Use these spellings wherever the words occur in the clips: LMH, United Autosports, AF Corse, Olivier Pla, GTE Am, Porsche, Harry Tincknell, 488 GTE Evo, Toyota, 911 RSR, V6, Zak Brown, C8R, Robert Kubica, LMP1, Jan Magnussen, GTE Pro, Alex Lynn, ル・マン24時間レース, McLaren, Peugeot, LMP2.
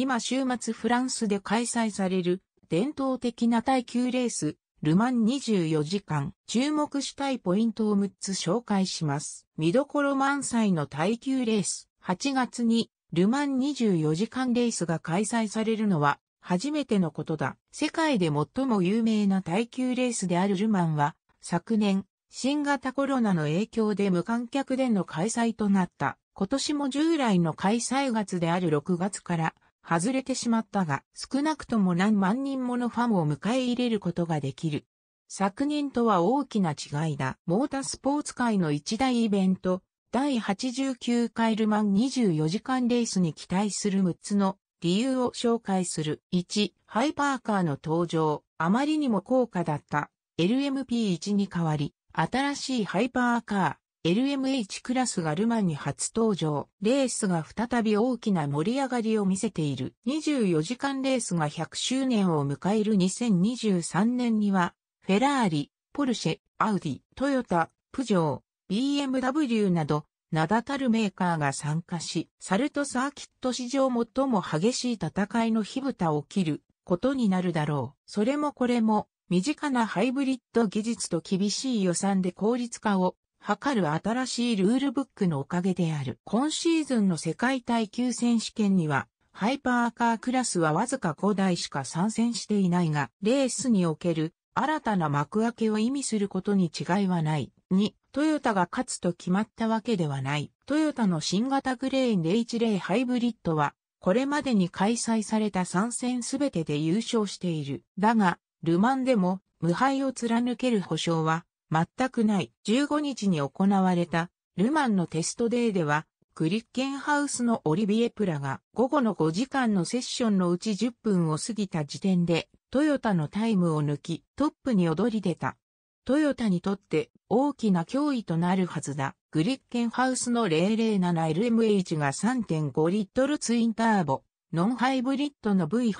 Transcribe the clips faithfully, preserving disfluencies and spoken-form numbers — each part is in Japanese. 今週末フランスで開催される伝統的な耐久レース、ルマンにじゅうよじかん。注目したいポイントをむっつ紹介します。見どころ満載の耐久レース。はちがつにルマンにじゅうよじかんレースが開催されるのは初めてのことだ。世界で最も有名な耐久レースであるルマンは昨年新型コロナの影響で無観客での開催となった。今年も従来の開催月であるろくがつから外れてしまったが、少なくとも何万人ものファンを迎え入れることができる。昨年とは大きな違いだ。モータースポーツ界の一大イベント、第はちじゅうきゅうかいルマンにじゅうよじかんレースに期待するむっつの理由を紹介する。いち、ハイパーカーの登場。あまりにも高価だった エルエムピーワン に代わり、新しいハイパーカー、エルエムエイチ クラスがルマンに初登場。レースが再び大きな盛り上がりを見せている。にじゅうよじかんレースがひゃくしゅうねんを迎えるにせんにじゅうさんねんには、フェラーリ、ポルシェ、アウディ、トヨタ、プジョー、ビーエムダブリュー など、名だたるメーカーが参加し、サルトサーキット史上最も激しい戦いの火蓋を切ることになるだろう。それもこれも、身近なハイブリッド技術と厳しい予算で効率化を図る新しいルールブックのおかげである。今シーズンの世界耐久選手権には、ハイパーカークラスはわずかごだいしか参戦していないが、レースにおける新たな幕開けを意味することに違いはない。に、トヨタが勝つと決まったわけではない。トヨタの新型グレーンゼロいちゼロハイブリッドは、これまでに開催されたさんせんすべてで優勝している。だが、ルマンでも無敗を貫ける保証は全くない。じゅうごにちに行われたルマンのテストデーではクリッケンハウスのオリビエ・プラが午後のごじかんのセッションのうちじゅっぷんを過ぎた時点でトヨタのタイムを抜きトップに躍り出た。トヨタにとって大きな脅威となるはずだ。クリッケンハウスの ゼロゼロななエルエムエイチ が さんてんご リットルツインターボ。ノンハイブリッドの ブイエイト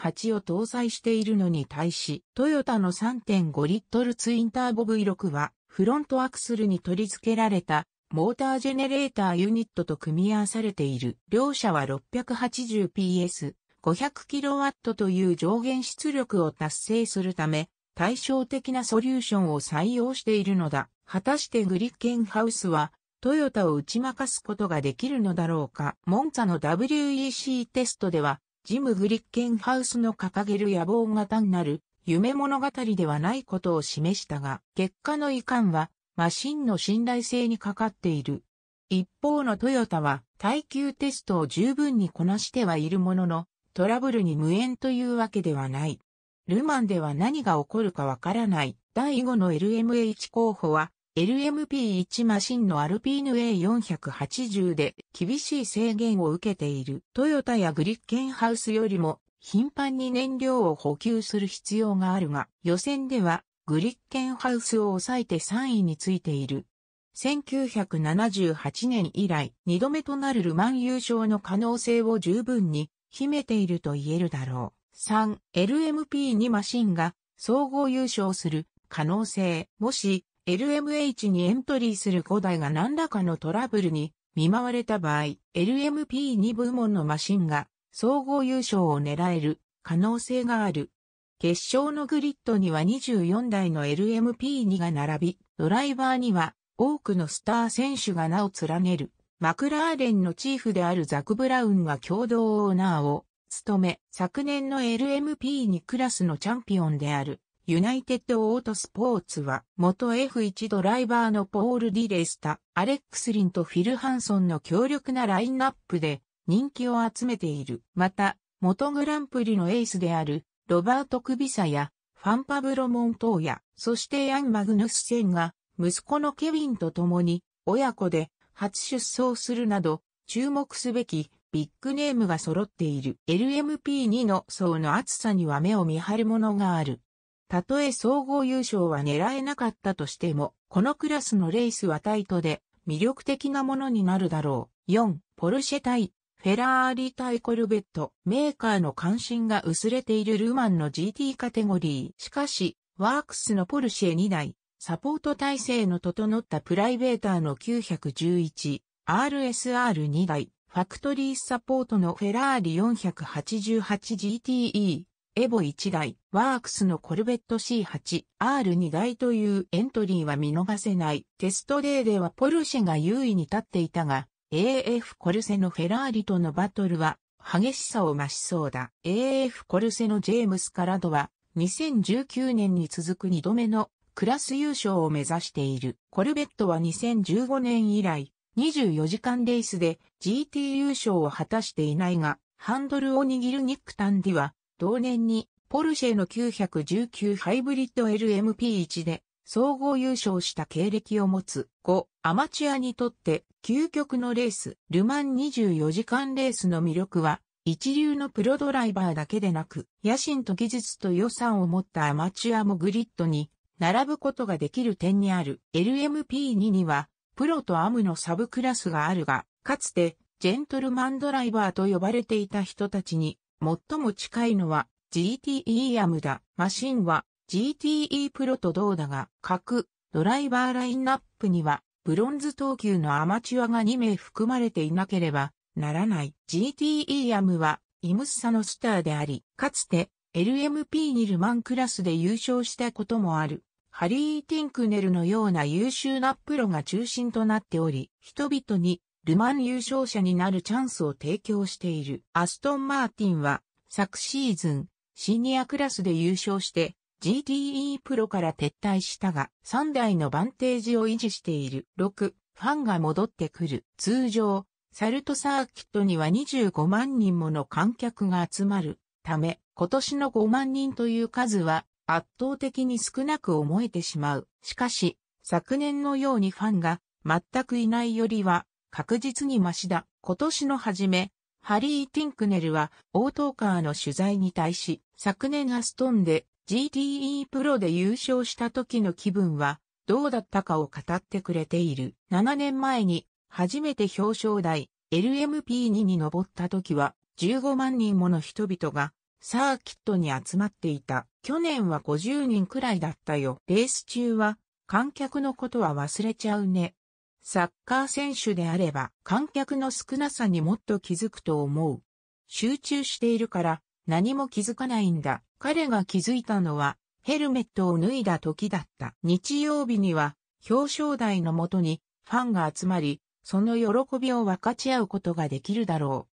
を搭載しているのに対し、トヨタの さんてんご リットルツインターボ ブイろく は、フロントアクセルに取り付けられた、モータージェネレーターユニットと組み合わされている。両社は ろっぴゃくはちじゅうピーエス、ごひゃくキロワット という上限出力を達成するため、対照的なソリューションを採用しているのだ。果たしてグリッケンハウスは、トヨタを打ち負かすことができるのだろうか。モンツァの ダブリューイーシー テストでは、ジム・グリッケンハウスの掲げる野望が単なる夢物語ではないことを示したが、結果のいかんはマシンの信頼性にかかっている。一方のトヨタは耐久テストを十分にこなしてはいるものの、トラブルに無縁というわけではない。ルマンでは何が起こるかわからない。だいごの エルエムエイチ 候補は、エルエムピーワン マシンのアルピーヌ エーよんはちゼロ で厳しい制限を受けている。トヨタやグリッケンハウスよりも頻繁に燃料を補給する必要があるが、予選ではグリッケンハウスを抑えてさんいについている。せんきゅうひゃくななじゅうはちねん以来にどめとなるルマン優勝の可能性を十分に秘めていると言えるだろう。さん、エルエムピーツー マシンが総合優勝する可能性。もし、エルエムエイチ にエントリーするごだいが何らかのトラブルに見舞われた場合、エルエムピーツー 部門のマシンが総合優勝を狙える可能性がある。決勝のグリッドにはにじゅうよんだいの エルエムピーツー が並び、ドライバーには多くのスター選手が名を連ねる。マクラーレンのチーフであるザク・ブラウンが共同オーナーを務め、昨年の エルエムピーツー クラスのチャンピオンである。ユナイテッドオートスポーツは、元 エフワン ドライバーのポール・ディレスタ、アレックス・リンとフィル・ハンソンの強力なラインナップで人気を集めている。また、元グランプリのエースである、ロバート・クビサや、ファン・パブロ・モントーヤ、そしてヤン・マグヌスセンが、息子のケビンと共に、親子で初出走するなど、注目すべき、ビッグネームが揃っている。エルエムピーツー の層の厚さには目を見張るものがある。たとえ総合優勝は狙えなかったとしても、このクラスのレースはタイトで魅力的なものになるだろう。よん、ポルシェ対フェラーリ対コルベット。メーカーの関心が薄れているルマンの ジーティー カテゴリー。しかし、ワークスのポルシェにだい、サポート体制の整ったプライベーターの きゅういちいち、アールエスアールにだい、ファクトリーサポートのフェラーリ よんはちはちジーティーイー、エボいちだい、ワークスのコルベット シーはちアール にだいというエントリーは見逃せない。テストデーではポルシェが優位に立っていたが、エーエフ コルセのフェラーリとのバトルは激しさを増しそうだ。エーエフ コルセのジェームス・カラドはにせんじゅうきゅうねんに続くにどめのクラス優勝を目指している。コルベットはにせんじゅうごねん以来にじゅうよじかんレースで ジーティー 優勝を果たしていないが、ハンドルを握るニック・タンディは同年にポルシェのきゅういちきゅうハイブリッド エルエムピーワン で総合優勝した経歴を持つ。ご、アマチュアにとって究極のレース。ルマンにじゅうよじかんレースの魅力は、一流のプロドライバーだけでなく、野心と技術と予算を持ったアマチュアもグリッドに並ぶことができる点にある。エルエムピーツー には、プロとアムのサブクラスがあるが、かつて、ジェントルマンドライバーと呼ばれていた人たちに、最も近いのは、ジーティーイー アムだ。マシンは、ジーティーイー プロと同だが、各ドライバーラインナップには、ブロンズ等級のアマチュアがにめい含まれていなければならない。ジーティーイー アムはイムッサのスターであり、かつて エルエムピーツー ルマンクラスで優勝したこともある。ハリー・ティンクネルのような優秀なプロが中心となっており、人々にルマン優勝者になるチャンスを提供している。アストン・マーティンは昨シーズンシニアクラスで優勝して、ジーティーイー プロから撤退したが、さんだいのバンテージを維持している。ろく、ファンが戻ってくる。通常、サルトサーキットにはにじゅうごまんにんもの観客が集まるため、今年のごまんにんという数は圧倒的に少なく思えてしまう。しかし、昨年のようにファンが全くいないよりは確実にマシだ。今年の初め、ハリー・ティンクネルはオートーカーの取材に対し、昨年アストンで、ジーティーイー プロで優勝した時の気分はどうだったかを語ってくれている。ななねんまえに初めて表彰台 エルエムピーツー に上った時はじゅうごまんにんもの人々がサーキットに集まっていた。去年はごじゅうにんくらいだったよ。レース中は観客のことは忘れちゃうね。サッカー選手であれば観客の少なさにもっと気づくと思う。集中しているから何も気づかないんだ。彼が気づいたのはヘルメットを脱いだ時だった。日曜日には表彰台のもとにファンが集まり、その喜びを分かち合うことができるだろ